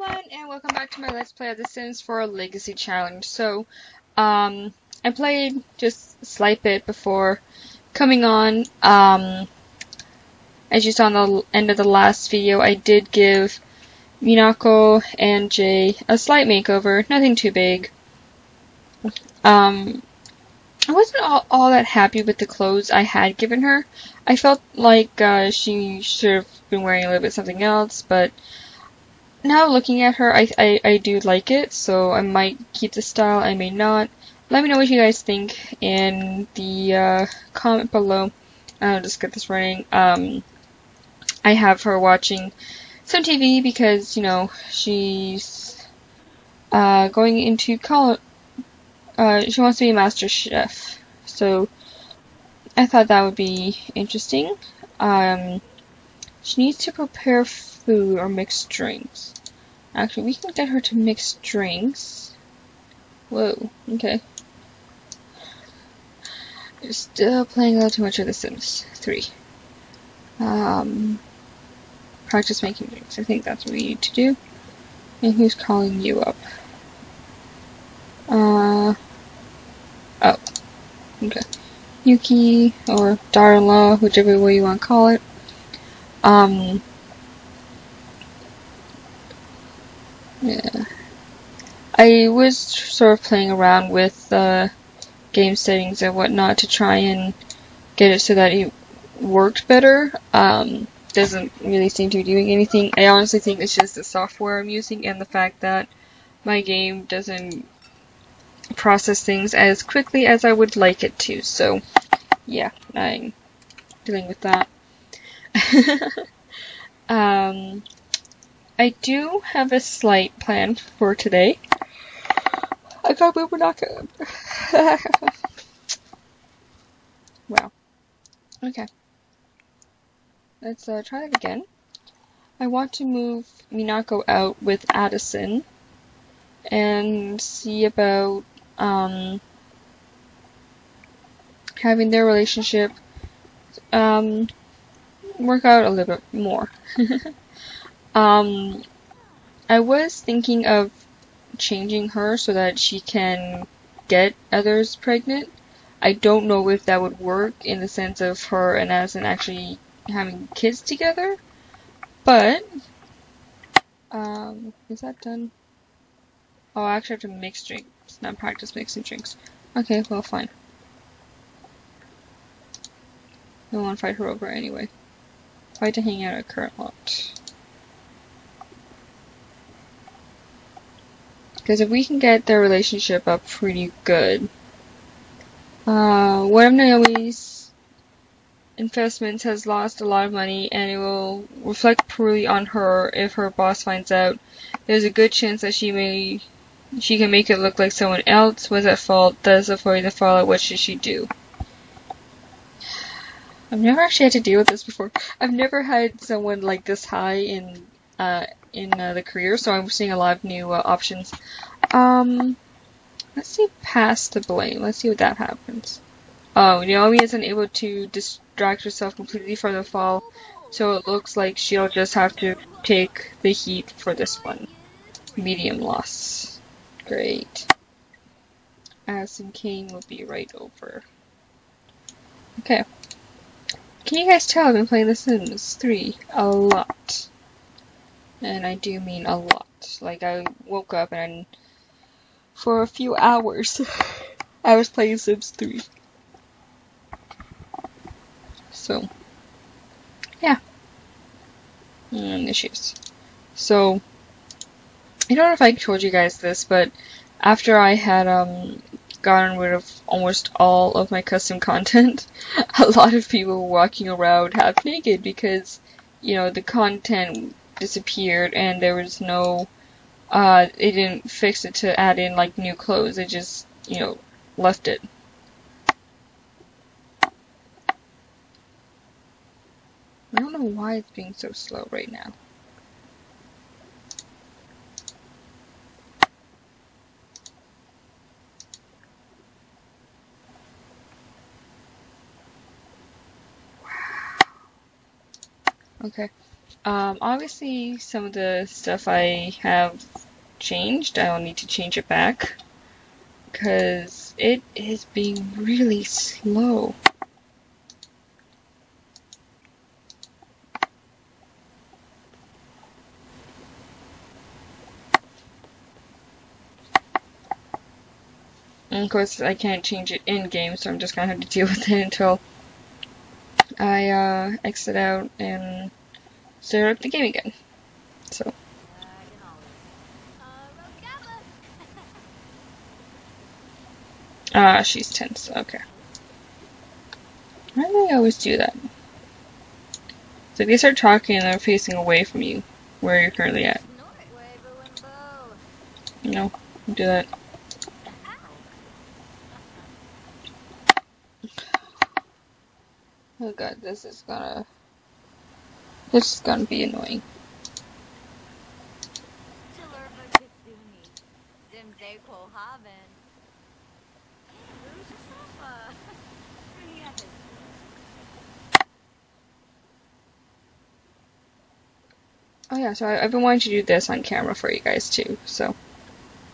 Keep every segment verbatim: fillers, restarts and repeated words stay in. everyone, and welcome back to my Let's Play of The Sims four Legacy Challenge. So, um, I played just a slight bit before coming on. Um, as you saw on the end of the last video, I did give Minako and Jay a slight makeover, nothing too big. Um, I wasn't all, all that happy with the clothes I had given her. I felt like uh, she should have been wearing a little bit something else, but now looking at her, I, I, I do like it, so I might keep the style, I may not. Let me know what you guys think in the uh, comment below. I'll just get this running. Um, I have her watching some T V because, you know, she's uh, going into college. Uh, she wants to be a master chef, so I thought that would be interesting. Um, she needs to prepare food or mix drinks. Actually, we can get her to mix drinks. Whoa, okay. You're still playing a little too much of The Sims three. Um, practice making drinks. I think that's what we need to do. And who's calling you up? Uh, oh, okay. Yuki or Darla, whichever way you want to call it. Um, yeah. I was sort of playing around with uh, game settings and whatnot to try and get it so that it worked better. Um, doesn't really seem to be doing anything. I honestly think it's just the software I'm using and the fact that my game doesn't process things as quickly as I would like it to. So, yeah, I'm dealing with that. um, I do have a slight plan for today. I got my Minako. Wow. Okay. Let's uh, try that again. I want to move Minako out with Addison and see about um, having their relationship um, work out a little bit more. um, I was thinking of changing her so that she can get others pregnant. I don't know if that would work in the sense of her and Addison actually having kids together, but um, is that done? Oh, I actually have to mix drinks, not practice mixing drinks. Okay, well, fine. I don't want to fight her over anyway. Fight to hang out at current lot. Because if we can get their relationship up pretty good. Uh, one of Naomi's investments has lost a lot of money, and it will reflect poorly on her if her boss finds out. There's a good chance that she may, she can make it look like someone else was at fault. Thus avoiding the fallout. What should she do? I've never actually had to deal with this before. I've never had someone like this high in uh, in uh, the career, so I'm seeing a lot of new uh, options. Um, let's see past the blame. Let's see what that happens. Oh, Naomi isn't able to distract herself completely from the fall, so it looks like she'll just have to take the heat for this one. Medium loss. Great. Addison Kane will be right over. Okay. Can you guys tell I've been playing The Sims three a lot? And I do mean a lot. Like, I woke up and for a few hours I was playing Sims three. So, yeah. And issues. So, I don't know if I told you guys this, but after I had, um... gotten rid of almost all of my custom content, a lot of people were walking around half naked because, you know, the content disappeared and there was no, uh, they didn't fix it to add in, like, new clothes. They just, you know, left it. I don't know why it's being so slow right now. Okay, Um, obviously, some of the stuff I have changed, I'll need to change it back, because it is being really slow. And of course, I can't change it in-game, so I'm just gonna have to deal with it until I uh, exit out and start up the game again. So. Ah, uh, she's tense. Okay. Why do they always do that? So they start talking and they're facing away from you, where you're currently at. No, don't do that. Oh god, this is gonna... This is gonna be annoying. Oh yeah, so I, I've been wanting to do this on camera for you guys too, so...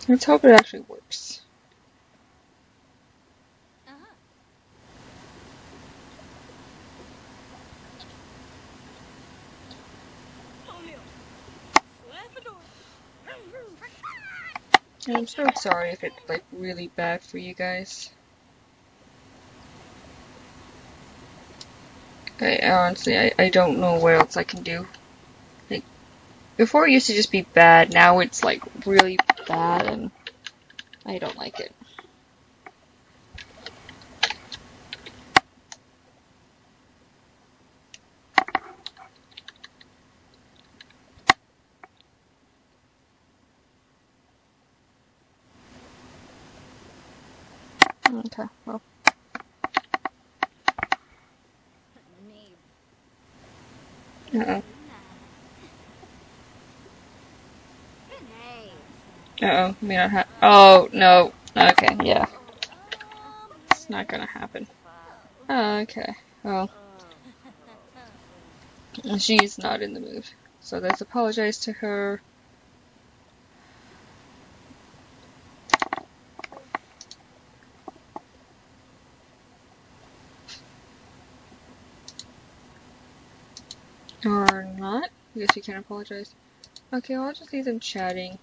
Let's hope it actually works. And I'm so sorry if it's like really bad for you guys. I honestly, I, I don't know what else I can do. Like, before it used to just be bad, now it's like really bad and I don't like it. Okay, well. Uh-oh. Uh-oh, may not ha- Oh, no. Okay, yeah. It's not gonna happen. Oh, okay, well. She's not in the mood. So let's apologize to her. Or not. I guess you can't apologize. Okay, well, I'll just leave them chatting.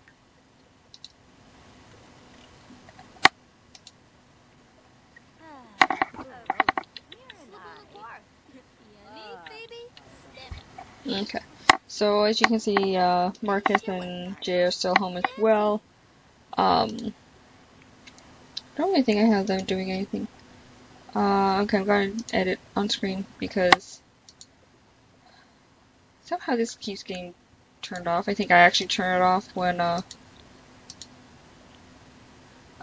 Okay. So, as you can see, uh, Marcus and Jay are still home as well. Um, I don't really think I have them doing anything. Uh, okay, I'm going to edit on screen because... Somehow this keeps getting turned off. I think I actually turned it off when, uh,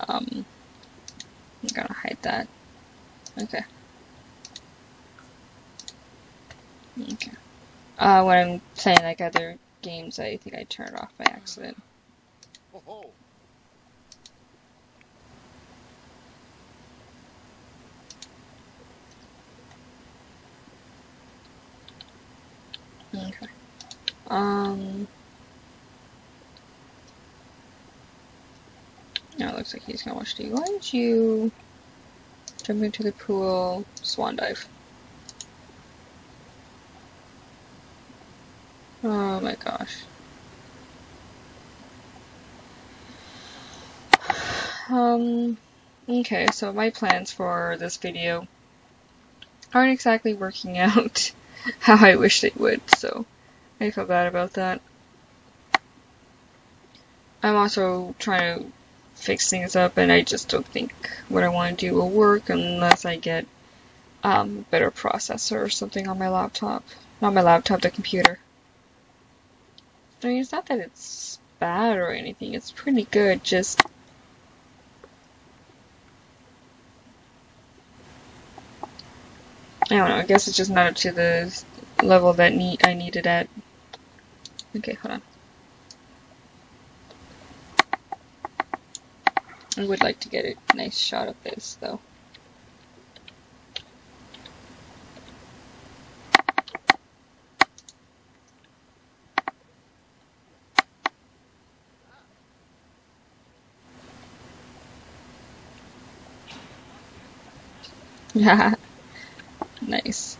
um, I'm gonna hide that. Okay. Okay. Uh, when I'm playing, like, other games, I think I turned it off by accident. Oh-ho. Okay. Um. Now it looks like he's gonna watch T V. Why don't you jump into the pool, swan dive? Oh my gosh. Um. Okay, so my plans for this video aren't exactly working out how I wish they would, so I feel bad about that. I'm also trying to fix things up, and I just don't think what I want to do will work unless I get um, a better processor or something on my laptop. Not my laptop, the computer. I mean, it's not that it's bad or anything, it's pretty good, just... I don't know, I guess it's just not up to the level that need I need it at. Okay, hold on. I would like to get a nice shot of this, though. Nice.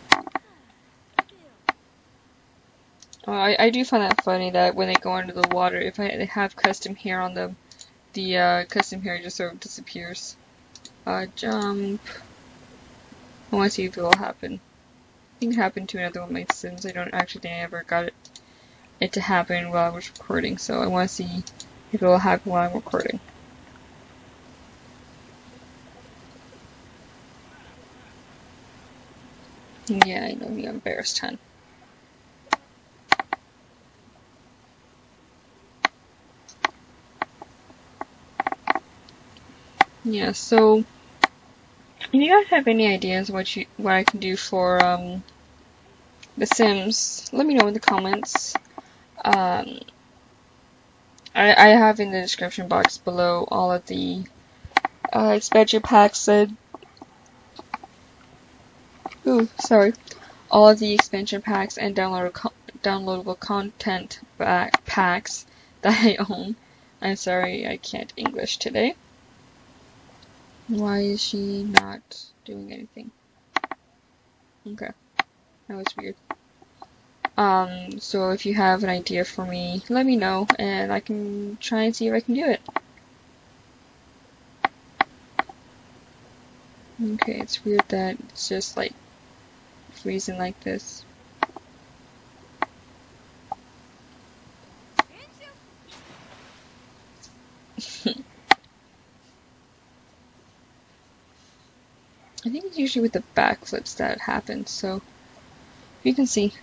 Oh, I, I do find that funny that when they go under the water, if I, they have custom hair on them, the uh, custom hair just sort of disappears. Uh, jump. I want to see if it will happen. I think it happened to another one of my Sims. I don't actually think I ever got it, it to happen while I was recording, so I want to see if it will happen while I'm recording. Yeah, I know, you're embarrassed, hon. Yeah, so if you guys have any ideas what you what I can do for um The Sims, let me know in the comments. Um I I have in the description box below all of the uh expansion packs that Ooh, sorry. all of the expansion packs and downloadable, co downloadable content back packs that I own. I'm sorry, I can't English today. Why is she not doing anything? Okay. That was weird. Um, so if you have an idea for me, let me know, and I can try and see if I can do it. Okay, it's weird that it's just like freezing like this. I think it's usually with the backflips that it happens, so you can see.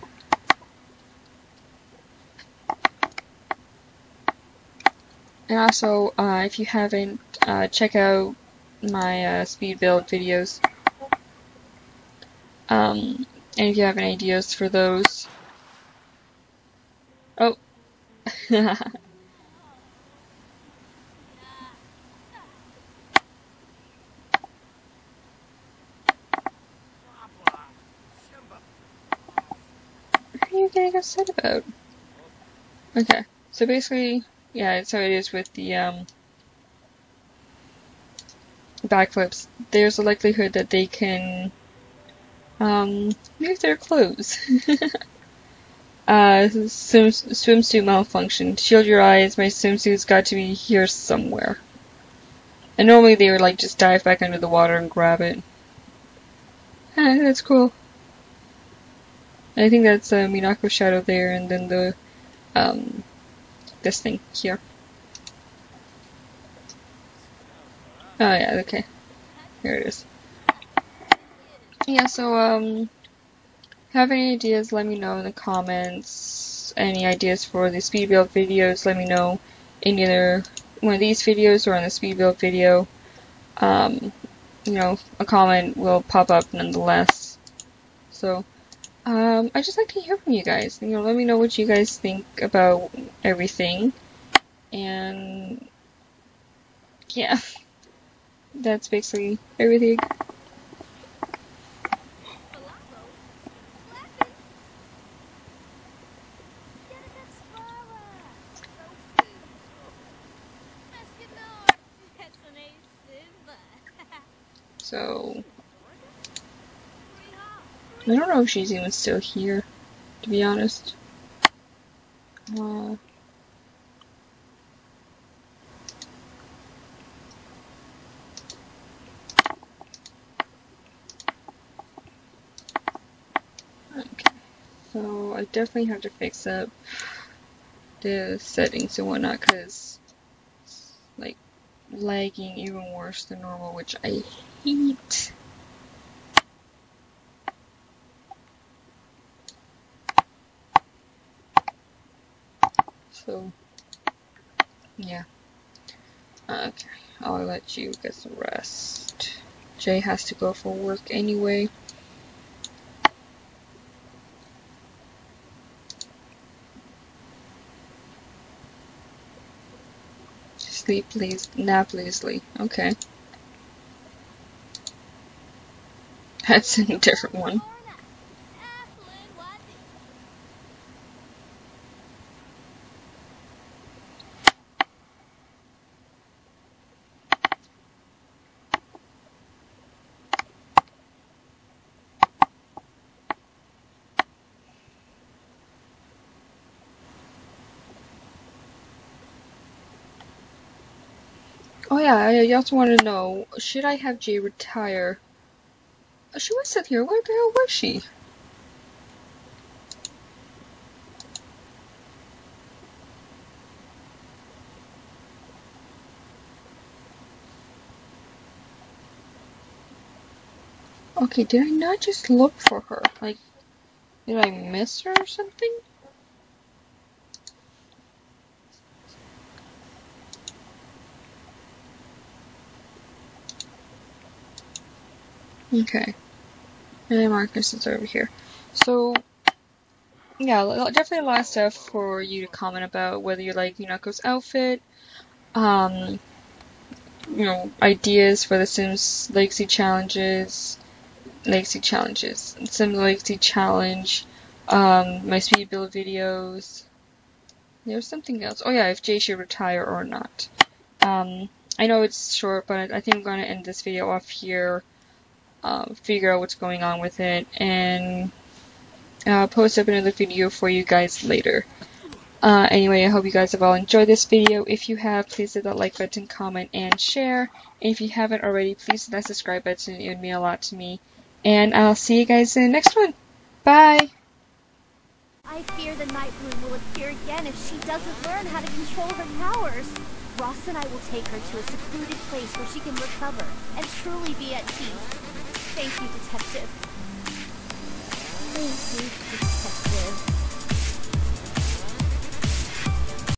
And also, uh, if you haven't, uh, check out my uh, speed build videos. Um, and if you have any ideas for those. Oh. Getting upset about. Okay, so basically, yeah, so it is with the um, backflips. There's a likelihood that they can um, move their clothes. uh, swim, swimsuit malfunction. Shield your eyes. My swimsuit's got to be here somewhere. And normally they would like just dive back under the water and grab it. Ah, that's cool. I think that's uh, Minako shadow there, and then the, um, this thing here. Oh yeah, okay. Here it is. Yeah, so, um, have any ideas, let me know in the comments. Any ideas for the speed build videos, let me know in either one of these videos or on the speed build video. Um, you know, a comment will pop up nonetheless. So, Um, I just like to hear from you guys. You know, let me know what you guys think about everything. And yeah, that's basically everything. So. I don't know if she's even still here, to be honest. Uh, okay, so I definitely have to fix up the settings and whatnot, because it's like lagging even worse than normal, which I hate. So, yeah. Okay, I'll let you get some rest. Jay has to go for work anyway. Sleep, please. Nap, lazily. Okay. That's a different one. Oh yeah, I also want to know, should I have Jay retire? She wasn't here. Where the hell was she? Okay, did I not just look for her? Like, did I miss her or something? Okay. And Marcus is over here. So, yeah, definitely a lot of stuff for you to comment about, whether you like Minako's outfit, um, you know, ideas for the Sims Legacy Challenges, Legacy Challenges, Sims Legacy Challenge, um, my speed build videos. There's something else. Oh yeah, if Jay should retire or not. Um, I know it's short, but I think I'm going to end this video off here. Uh, figure out what's going on with it, and uh, post up another video for you guys later. Uh, anyway, I hope you guys have all enjoyed this video. If you have, please hit that like button, comment, and share. And if you haven't already, please hit that subscribe button. It would mean a lot to me. And I'll see you guys in the next one. Bye! I fear the Night Bloom will appear again if she doesn't learn how to control her powers. Ross and I will take her to a secluded place where she can recover and truly be at peace. Thank you, Detective. Thank you, Detective.